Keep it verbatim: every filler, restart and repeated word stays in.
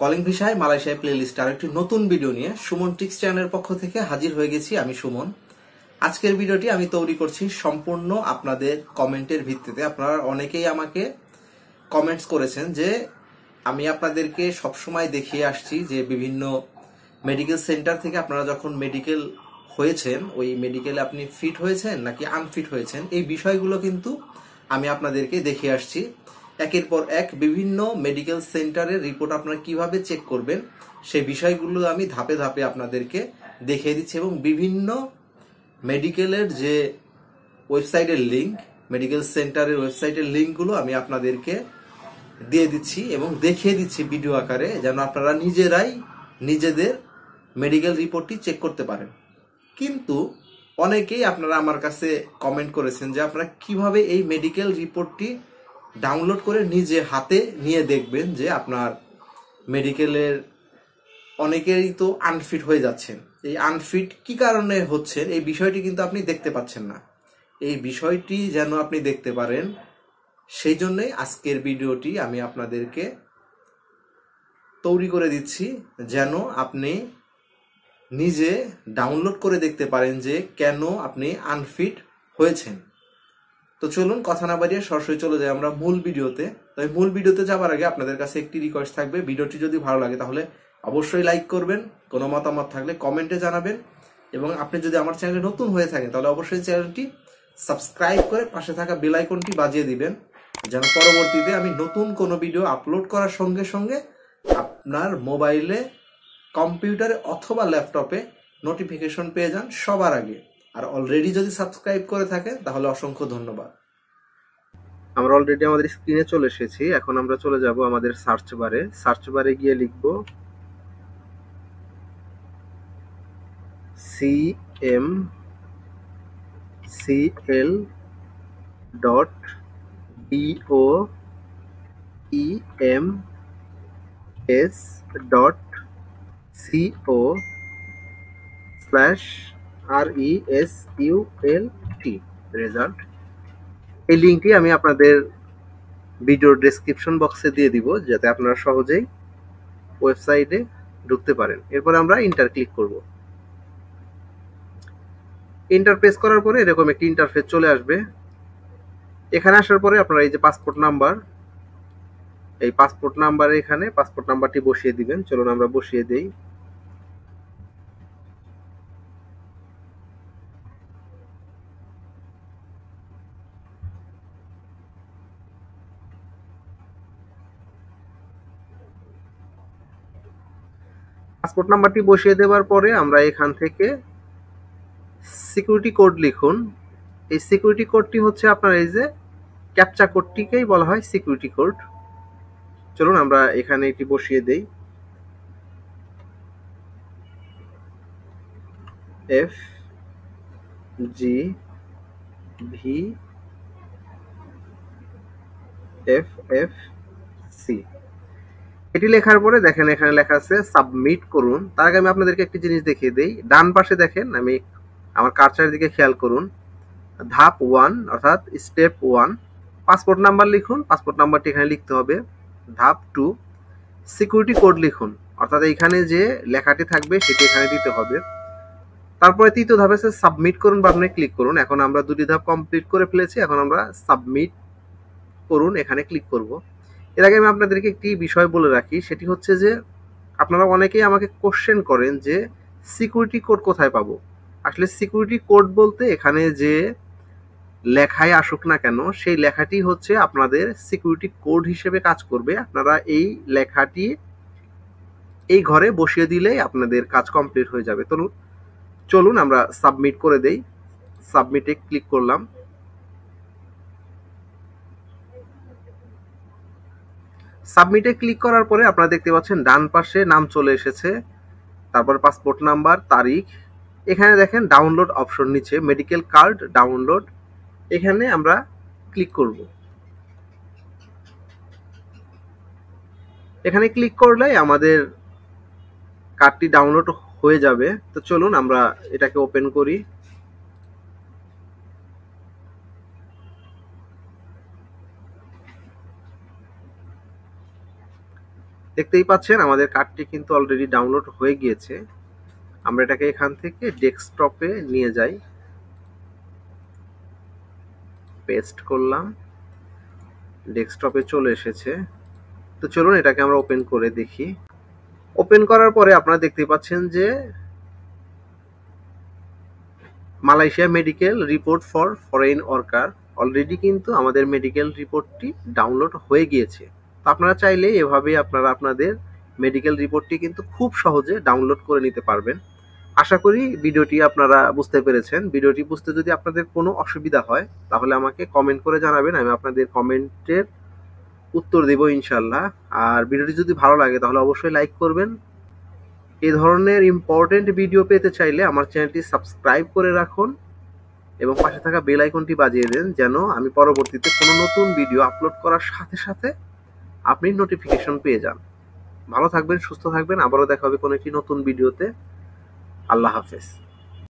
Calling ভিসায় Malaysia playlist আর একটি নতুন ভিডিও নিয়ে সুমন ট্রিক্স চ্যানেলের পক্ষ থেকে হাজির হয়ে গেছি আমি সুমন। আজকের ভিডিওটি আমি তৈরি করছি সম্পূর্ণ আপনাদের কমেন্টের ভিত্তিতে। আপনারা অনেকেই আমাকে কমেন্টস করেছেন যে আমি আপনাদেরকে সবসময় দেখিয়ে আসছি যে বিভিন্ন মেডিকেল সেন্টার থেকে আপনারা যখন মেডিকেল হয়েছেন, ওই মেডিকেলে আপনি ফিট হয়েছেন নাকি আনফিট হয়েছেন, এই বিষয়গুলো কিন্তু আমি আপনাদেরকে দেখিয়ে আসছি। একের পর এক বিভিন্ন মেডিকেল সেন্টারের রিপোর্ট আপনারা কিভাবে চেক করবেন সেই বিষয়গুলো আমি ধাপে ধাপে আপনাদেরকে দেখিয়ে দিচ্ছি, এবং বিভিন্ন মেডিকেলের যে ওয়েবসাইটের লিঙ্ক, মেডিকেল সেন্টারের ওয়েবসাইটের লিঙ্কগুলো আমি আপনাদেরকে দিয়ে দিচ্ছি এবং দেখিয়ে দিচ্ছি ভিডিও আকারে, যেন আপনারা নিজেরাই নিজেদের মেডিকেল রিপোর্টটি চেক করতে পারেন। কিন্তু অনেকেই আপনারা আমার কাছে কমেন্ট করেছেন যে আপনারা কিভাবে এই মেডিকেল রিপোর্টটি ডাউনলোড করে নিজে হাতে নিয়ে দেখবেন যে আপনার মেডিকেলের অনেকেরই তো আনফিট হয়ে যাচ্ছেন, এই আনফিট কি কারণে হচ্ছেন এই বিষয়টি কিন্তু আপনি দেখতে পাচ্ছেন না। এই বিষয়টি যেন আপনি দেখতে পারেন সেই জন্যই আজকের ভিডিওটি আমি আপনাদেরকে তৈরি করে দিচ্ছি, যেন আপনি নিজে ডাউনলোড করে দেখতে পারেন যে কেন আপনি আনফিট হয়েছেন। তো চলুন কথা না বাড়িয়ে সরাসরি চলে যাই আমরা মূল ভিডিওতে। তো মূল ভিডিওতে যাওয়ার আগে আপনাদের কাছে একটি রিকোয়েস্ট থাকবে, ভিডিওটি যদি ভালো লাগে তাহলে অবশ্যই লাইক করবেন, কোনো মতামত থাকলে কমেন্টে জানাবেন, এবং আপনি যদি আমার চ্যানেলে নতুন হয়ে থাকেন তাহলে অবশ্যই চ্যানেলটি সাবস্ক্রাইব করে পাশে থাকা বেল আইকনটি বাজিয়ে দিবেন, যেন পরবর্তীতে আমি নতুন কোনো ভিডিও আপলোড করার সঙ্গে সঙ্গে আপনার মোবাইলে, কম্পিউটারে অথবা ল্যাপটপে নোটিফিকেশন পেয়ে যান সবার আগে। আর অলরেডি যদি সাবস্ক্রাইব করে থাকেন তাহলে অসংখ্য ধন্যবাদ। আমরা অলরেডি আমাদের স্ক্রিনে চলে এসেছি, এখন আমরা চলে যাব আমাদের সার্চ বারে। সার্চ বারে গিয়ে লিখব C M C L dot D O E M S dot C O slash R E S U L T result. এই লিঙ্কটি আমি আপনাদের ভিডিওর ডেসক্রিপশন বক্সে দিয়ে দিব, যাতে আপনারা সহজেই ওয়েবসাইটে ঢুকতে পারেন। এরপর আমরা ইন্টার ক্লিক করব। ইন্টার প্রেস করার পরে এরকম একটি ইন্টারফেস চলে আসবে। এখানে আসার পরে আপনারা এই যে পাসপোর্ট নাম্বার, এই পাসপোর্ট নাম্বারে এখানে পাসপোর্ট নাম্বারটি বসিয়ে দিবেন। চলুন আমরা বসিয়ে দেই। পাসপোর্ট নাম্বারটি বসিয়ে দেওয়ার পরে আমরা এখান থেকে সিকিউরিটি কোড লিখুন। এই সিকিউরিটি কোডটি হচ্ছে আপনার এই যে ক্যাপচা কোডটিকেই বলা হয় সিকিউরিটি কোড। চলুন আমরা এখানে এটি বসিয়ে দেই, F G V F F C. এটি লেখার পরে দেখেন এখানে লেখা আছে সাবমিট করুন। তার আগে আমি আপনাদেরকে একটি জিনিস দেখিয়ে দেই। ডান পাশে দেখেন, আমি আমার কার্সারের দিকে খেয়াল করুন, ধাপ ওয়ান অর্থাৎ স্টেপ ওয়ান পাসপোর্ট নাম্বার লিখুন। পাসপোর্ট নাম্বারটি এখানে লিখতে হবে। ধাপ টু সিকিউরিটি কোড লিখুন, অর্থাৎ এইখানে যে লেখাটি থাকবে সেটি এখানে দিতে হবে। তারপরে তৃতীয় ধাপে সে সাবমিট করুন বা আপনি ক্লিক করুন। এখন আমরা দুটি ধাপ কমপ্লিট করে ফেলেছি, এখন আমরা সাবমিট করুন এখানে ক্লিক করব। এর আগে আমি আপনাদেরকে একটি বিষয় বলে রাখি, সেটি হচ্ছে যে আপনারা অনেকেই আমাকে কোশ্চেন করেন যে সিকিউরিটি কোড কোথায় পাবো। আসলে সিকিউরিটি কোড বলতে এখানে যে লেখায় আসুক না কেন, সেই লেখাটি হচ্ছে আপনাদের সিকিউরিটি কোড হিসেবে কাজ করবে। আপনারা এই লেখাটি এই ঘরে বসিয়ে দিলেই আপনাদের কাজ কমপ্লিট হয়ে যাবে। তো চলুন আমরা সাবমিট করে দেই। সাবমিটে ক্লিক করলাম। সাবমিটে ক্লিক করার পরে আপনারা দেখতে পাচ্ছেন ডান পাশে নাম চলে এসেছে, তারপর পাসপোর্ট নাম্বার, তারিখ। এখানে দেখেন ডাউনলোড অপশন নিচে মেডিকেল কার্ড ডাউনলোড, এখানে আমরা ক্লিক করব। এখানে ক্লিক করলে আমাদের কার্ডটি ডাউনলোড হয়ে যাবে। তো চলুন আমরা এটাকে ওপেন করি। দেখতেই পাচ্ছেন আমাদের কার্ডটি কিন্তু অলরেডি ডাউনলোড হয়ে গিয়েছে। আমরা এটাকে এখান থেকে ডেস্কটপে নিয়ে যাই, পেস্ট করলাম, ডেস্কটপে চলে এসেছে। তো চলুন এটাকে আমরা ওপেন করে দেখি। ওপেন করার পরে আপনারা দেখতে পাচ্ছেন যে Malaysia medical report for foreign worker, already কিন্তু আমাদের মেডিকেল রিপোর্টটি ডাউনলোড হয়ে গিয়েছে। তো আপনারা চাইলে এভাবে আপনারা আপনাদের মেডিকেল রিপোর্টটি কিন্তু খুব সহজে ডাউনলোড করে নিতে পারবেন। আশা করি ভিডিওটি আপনারা বুঝতে পেরেছেন। ভিডিওটি বুঝতে যদি আপনাদের কোনো অসুবিধা হয় তাহলে আমাকে কমেন্ট করে জানাবেন, আমি আপনাদের কমেন্টের উত্তর দেব ইনশাল্লাহ। আর ভিডিওটি যদি ভালো লাগে তাহলে অবশ্যই লাইক করবেন। এই ধরনের ইম্পর্টেন্ট ভিডিও পেতে চাইলে আমার চ্যানেলটি সাবস্ক্রাইব করে রাখুন এবং পাশে থাকা বেল আইকনটি বাজিয়ে দেন, যেন আমি পরবর্তীতে কোনো নতুন ভিডিও আপলোড করার সাথে সাথে আপনি নোটিফিকেশন পেয়ে যান। ভালো থাকবেন, সুস্থ থাকবেন, আবারও দেখা হবে কোনো একটি নতুন ভিডিওতে। আল্লাহ হাফেজ।